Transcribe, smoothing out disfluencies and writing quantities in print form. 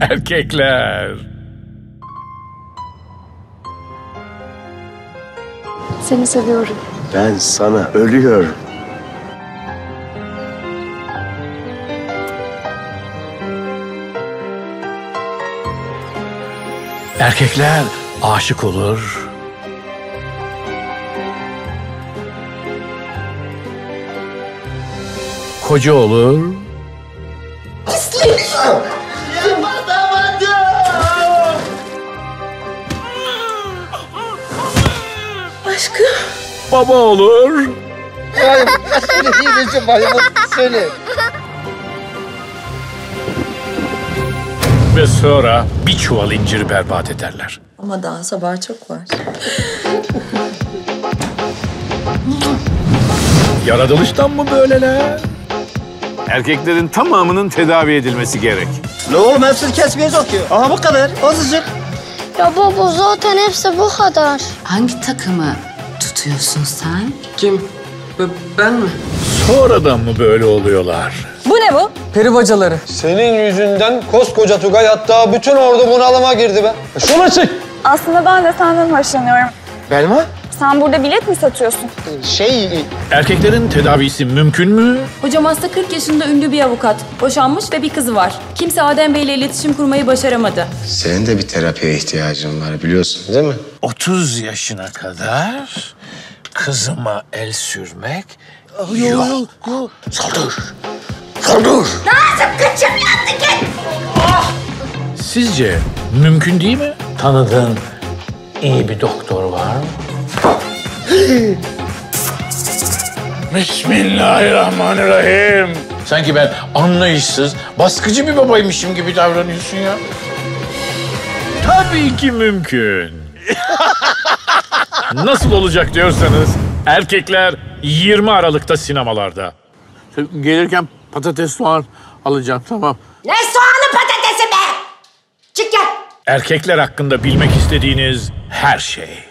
Erkekler. Seni seviyorum. Ben sana ölüyorum. Erkekler aşık olur. Koca olur. Pislik! Yapatamadım! Aşkım. Baba olur. Söyle. Ve sonra bir çuval inciri berbat ederler. Ama daha sabah çok var. Yaratılıştan mı böyleler? Erkeklerin tamamının tedavi edilmesi gerek. Ne oğlum, hepsini kesmeye sokuyor. Aha bu kadar, azıcık. Ya baba zaten hepsi bu kadar. Hangi takımı tutuyorsun sen? Kim? Ben mi? Sonradan mı böyle oluyorlar? Bu ne bu? Peri bacaları. Senin yüzünden koskoca Tugay, hatta bütün ordu bunalıma girdi be. Şuna çık! Aslında ben de senden hoşlanıyorum. Belma? Sen burada bilet mi satıyorsun? Erkeklerin tedavisi mümkün mü? Hocam hasta 40 yaşında ünlü bir avukat. Boşanmış ve bir kızı var. Kimse Adem Bey'le iletişim kurmayı başaramadı. Senin de bir terapiye ihtiyacın var, biliyorsun değil mi? 30 yaşına kadar kızıma el sürmek yok. Saldır! Saldır! Nazım kıçım yattı git! Ah! Sizce mümkün değil mi? Tanıdığın iyi bir doktor var mı? Bismillahirrahmanirrahim. Sanki ben anlayışsız, baskıcı bir babaymışım gibi davranıyorsun ya. Tabii ki mümkün. Nasıl olacak diyorsanız, Erkekler 20 Aralık'ta sinemalarda. Gelirken patates, soğan alacağım, tamam. Ne soğanı patatesi be? Çık gel. Erkekler hakkında bilmek istediğiniz her şey.